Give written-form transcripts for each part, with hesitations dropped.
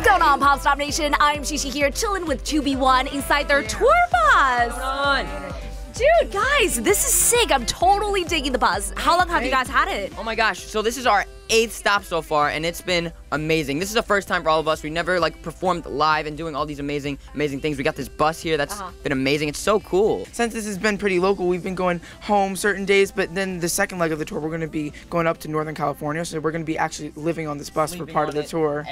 What's going on, Pop Stop Nation? I'm Shishi here, chilling with 2B1 inside their tour bus. Dude, guys, this is sick. I'm totally digging the bus. How long have you guys had it? Oh my gosh, so this is our 8th stop so far, and it's been amazing. This is the first time for all of us. We never performed live and doing all these amazing things. We got this bus here that's been amazing. It's so cool. Since this has been pretty local, we've been going home certain days, but then the second leg of the tour, we're going to be going up to Northern California, so we're going to be actually living on this bus for part of the tour.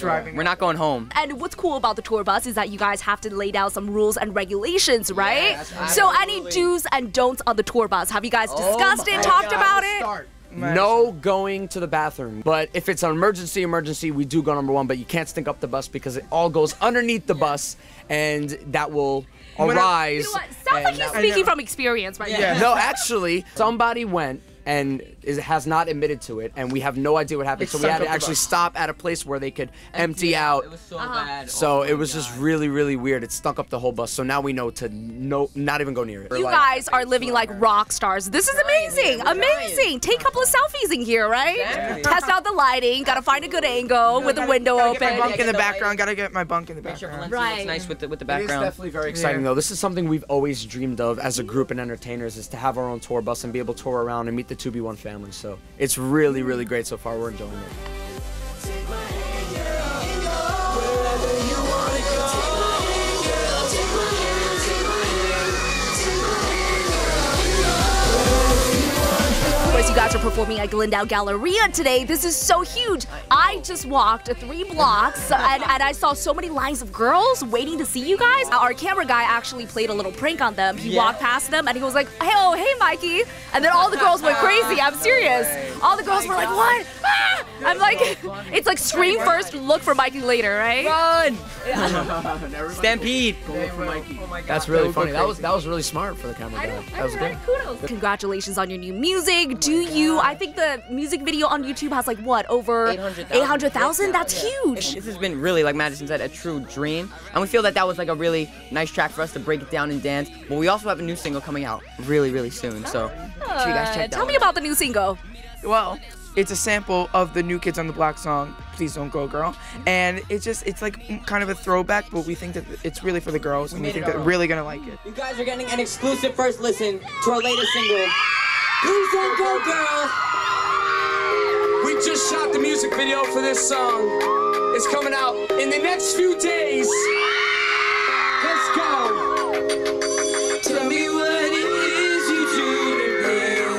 Driving. We're not going home. And what's cool about the tour bus is that you guys have to lay down some rules and regulations, right? Yeah, so absolutely. Any do's and don'ts on the tour bus? Have you guys discussed it, talked about it? No going to the bathroom, but if it's an emergency, we do go number 1, but you can't stink up the bus because it all goes underneath the bus, and that will arise. You know what? Sounds like he's speaking from experience right now. No, actually, somebody went and has not admitted to it, and we have no idea what happened, so we had to actually stop at a place where they could empty out. It was so bad. So it was just really, really weird. It stunk up the whole bus, so now we know to not even go near it. You guys are living like rock stars. This is amazing, amazing. Take a couple of selfies in here, right? Test out the lighting, gotta find a good angle with the window open. Gotta get my bunk in the background, gotta get my bunk in the background. Right. It's nice with the background. It is definitely very exciting though. This is something we've always dreamed of as a group and entertainers, is to have our own tour bus and be able to tour around and meet the 2B1 family, so it's really, really great so far. We're enjoying it. Of course, you guys are performing at Glendale Galleria today. This is so huge. I just walked 3 blocks and I saw so many lines of girls waiting to see you guys. Our camera guy actually played a little prank on them. He walked past them and he was like, "Hey, oh, hey, Mikey." And then all the girls went crazy. I'm serious. All the girls were like, "What?" Ah! I'm like, it's like scream first, look for Mikey later, right? Run! Stampede. Go for Mikey. Oh my God. That's really funny. That was really smart for the camera guy. That was great. Kudos. Congratulations on your new music. Do you? I think the music video on YouTube has like what, over 800,000? That's huge. This has been really, like Madison said, a true dream, and we feel that that was like a really nice track for us to break it down and dance. But we also have a new single coming out really, really soon, so should you guys check that out. Tell me about the new single. Well, it's a sample of the New Kids on the Block song, Please Don't Go Girl. And it's just, it's like kind of a throwback, but we think that it's really for the girls, and we think they're really gonna like it. You guys are getting an exclusive first listen to our latest single, Please Don't Go Girl. We just shot the music video for this song. It's coming out in the next few days. Let's go. Tell me what it is you do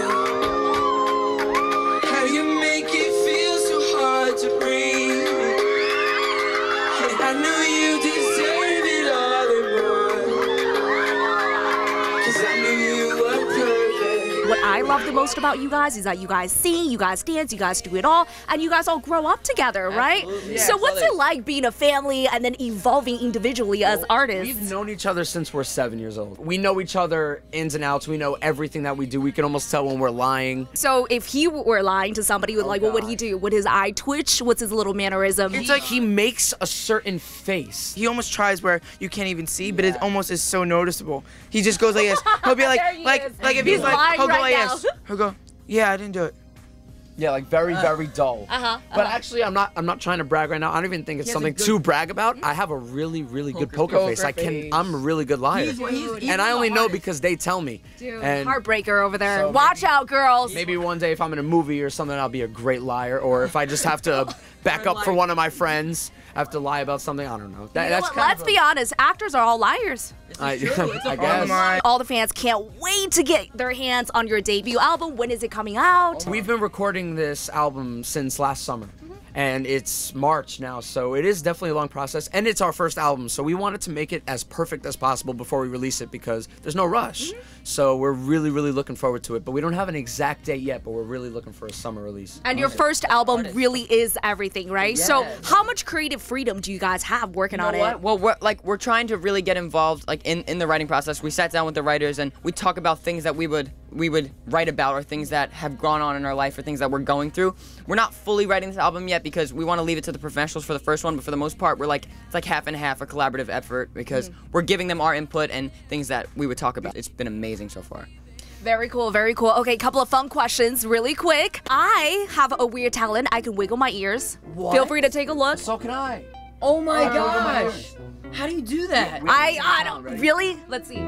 to me. How you make it feel so hard to breathe. And I know you deserve it all and more. 'Cause I knew you were perfect. What I love the most about you guys is that you guys sing, you guys dance, you guys do it all, and you guys all grow up together, right? Absolutely. So what's it like being a family and then evolving individually as artists? We've known each other since we're 7 years old. We know each other ins and outs. We know everything that we do. We can almost tell when we're lying. So if he were lying to somebody, like, what would he do? Would his eye twitch? What's his little mannerism? It's like he makes a certain face. He almost tries where you can't even see, but it almost is so noticeable. He just goes like this. He'll be like if he's like, he'll go, "Yeah, I didn't do it." Yeah, like very dull. But actually, I'm not trying to brag right now. I don't even think it's something to brag about. I have a really good poker face. I'm a really good liar. And I only know because they tell me. Dude, and heartbreaker over there. So watch out, girls. Maybe one day if I'm in a movie or something, I'll be a great liar. Or if I just have to back up for one of my friends, I have to lie about something. I don't know. Let's be honest. Actors are all liars. I guess. All the fans can't wait to get their hands on your debut album. When is it coming out? We've been recording this album since last summer, and it's March now, so it is definitely a long process, and it's our first album, so we wanted to make it as perfect as possible before we release it because there's no rush. So we're really looking forward to it, but we don't have an exact date yet, but we're really looking for a summer release. And your first album really is everything, right? Yes. So how much creative freedom do you guys have working on it? Well, we're trying to really get involved in the writing process. We sat down with the writers and we talk about things that we would write about, or things that have gone on in our life, or things that we're going through. We're not fully writing this album yet because we want to leave it to the professionals for the first one, but for the most part, we're like, it's like half and half, a collaborative effort, because we're giving them our input and things that we would talk about. It's been amazing so far. Very cool, very cool. Okay, couple of fun questions really quick. I have a weird talent. I can wiggle my ears. Feel free to take a look. So can I. Oh my gosh! How do you do that? I don't really. Let's see.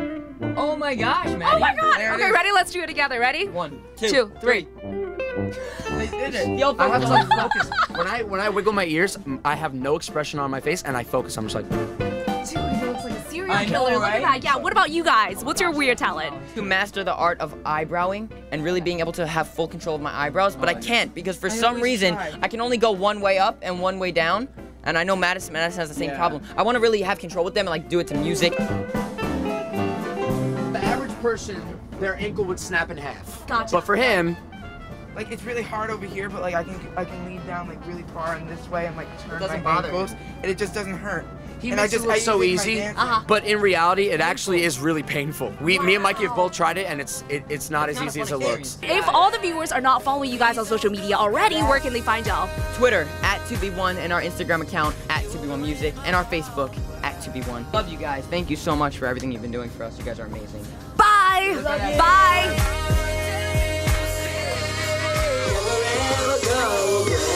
Oh my gosh, man! Oh my god! Okay, ready? Let's do it together. Ready? 1, 2, 3. They did it. Yo, I have to like focus. When I wiggle my ears, I have no expression on my face, and I focus. I'm just like. Dude, he looks like a serial killer. Look at that. Yeah. What about you guys? What's your weird talent? To master the art of eyebrowing and really being able to have full control of my eyebrows, but I can't because for some reason I can only go one way up and one way down. And I know Madison has the same problem. I want to really have control with them and like do it to music. The average person, their ankle would snap in half. Gotcha. But for him, like it's really hard over here, but like I can lean down like really far in this way and like turn my ankles, and it just doesn't hurt. It looks so easy, but in reality, it actually is really painful. Me and Mikey have both tried it, and it's not as easy as it looks. If all the viewers are not following you guys on social media already, where can they find y'all? Twitter, @2B1, and our Instagram account, @2B1Music, and our Facebook, @2B1. Love you guys. Thank you so much for everything you've been doing for us. You guys are amazing. Bye! Bye!